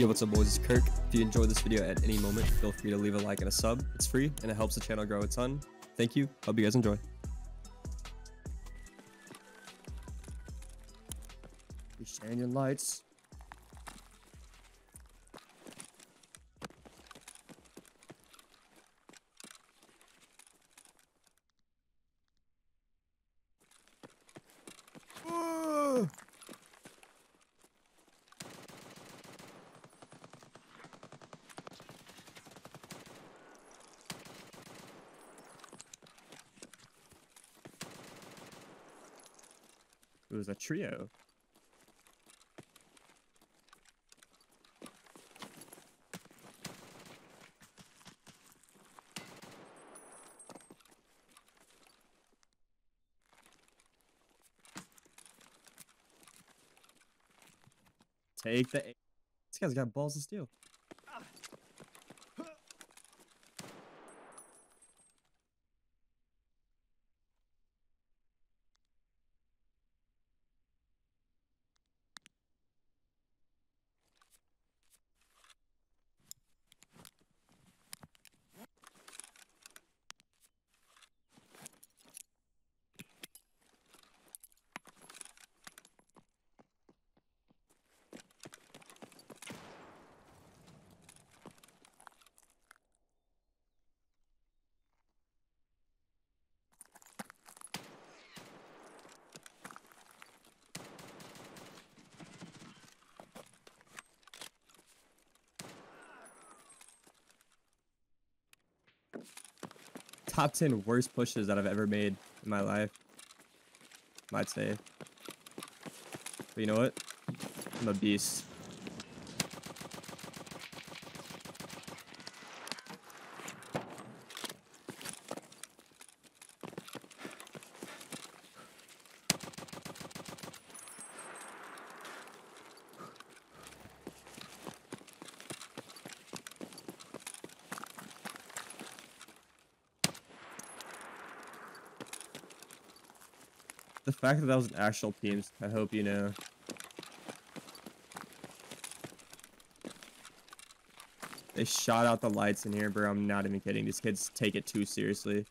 Yo, what's up boys, it's Kirk. If you enjoyed this video at any moment, feel free to leave a like and a sub. It's free and it helps the channel grow a ton. Thank you. Hope you guys enjoy. You're shining your lights. It was a trio. Take the... This guy's got balls of steel. Top 10 worst pushes that I've ever made in my life, I'd say. But you know what? I'm a beast. The fact that that was an actual team, I hope you know. They shot out the lights in here, bro. I'm not even kidding. These kids take it too seriously.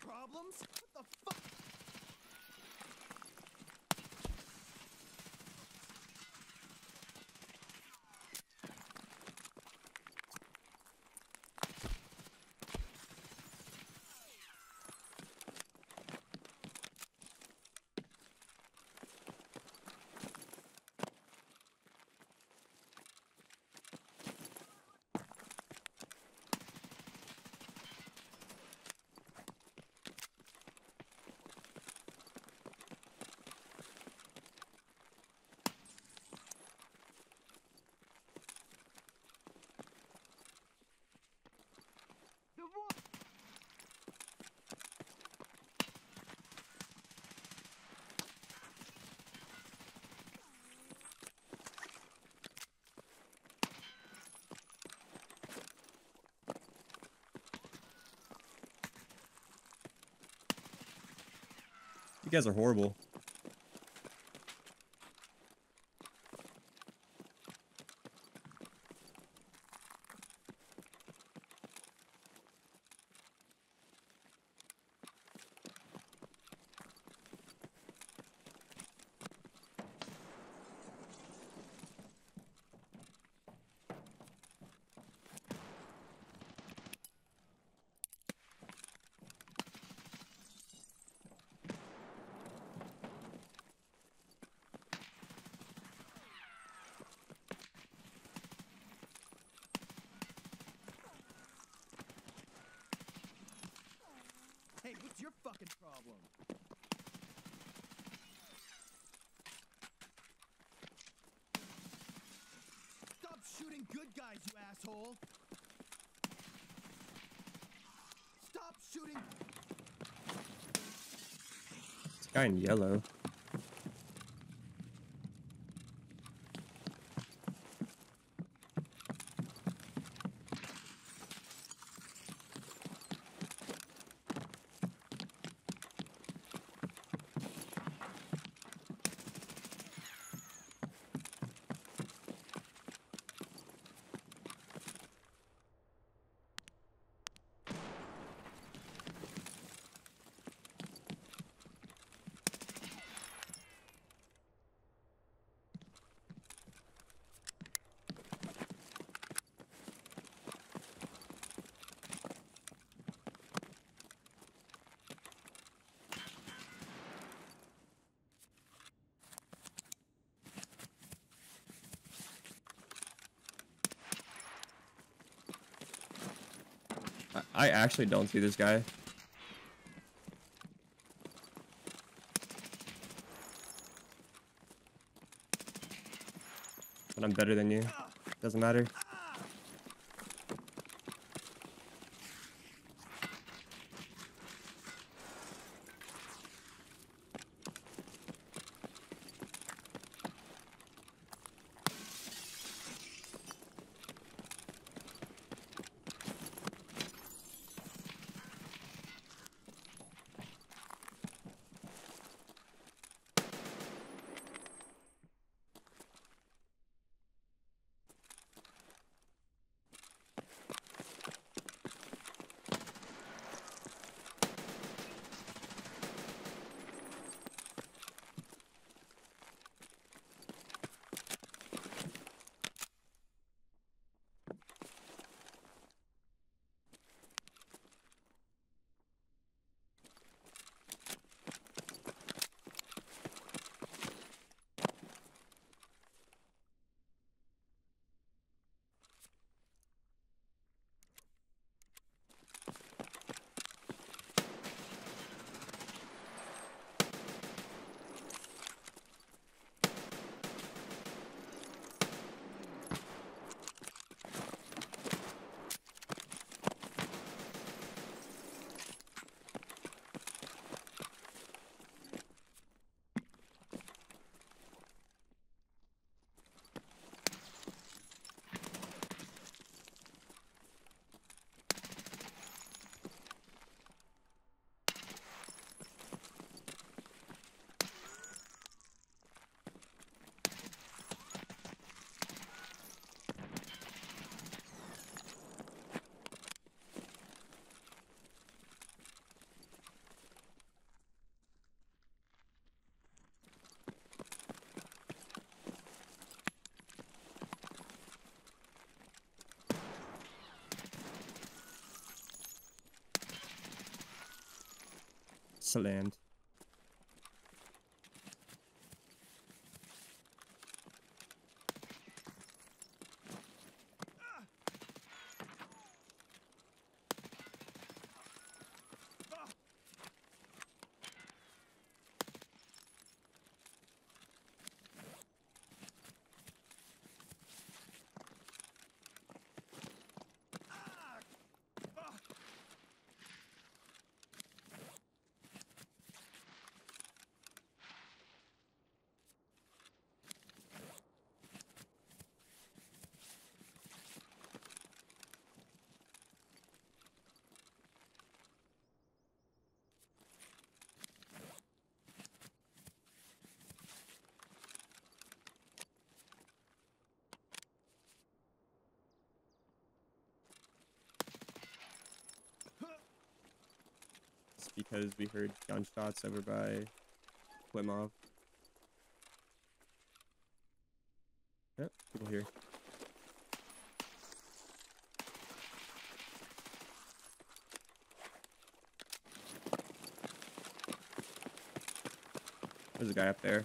Problems? What the fuck? You guys are horrible. Hey, what's your fucking problem? bad guys, you asshole! Stop shooting! This guy in yellow. I actually don't see this guy. But I'm better than you. Doesn't matter. Land. Because we heard gunshots over by Klimov. Yep, people here. There's a guy up there.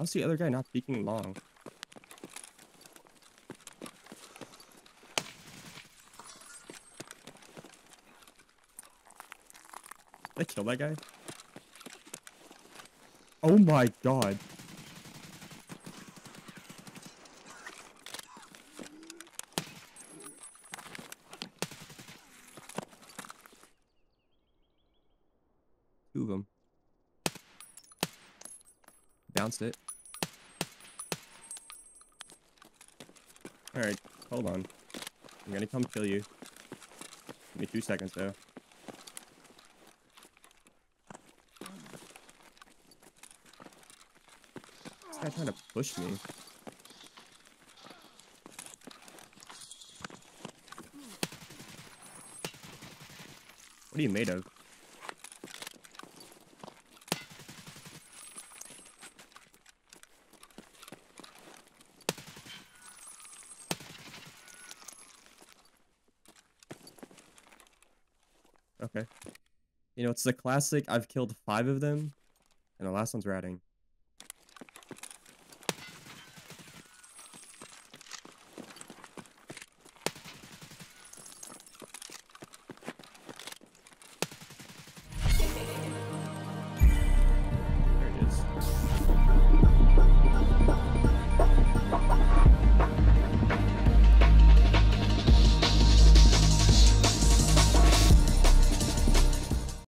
How's the other guy not speaking long? Did I kill that guy? Oh my god. Two of them. Bounced it. Alright, hold on. I'm gonna come kill you. Give me 2 seconds though. This guy trying to push me. What are you made of? Okay. You know, it's the classic, I've killed 5 of them, and the last one's ratting.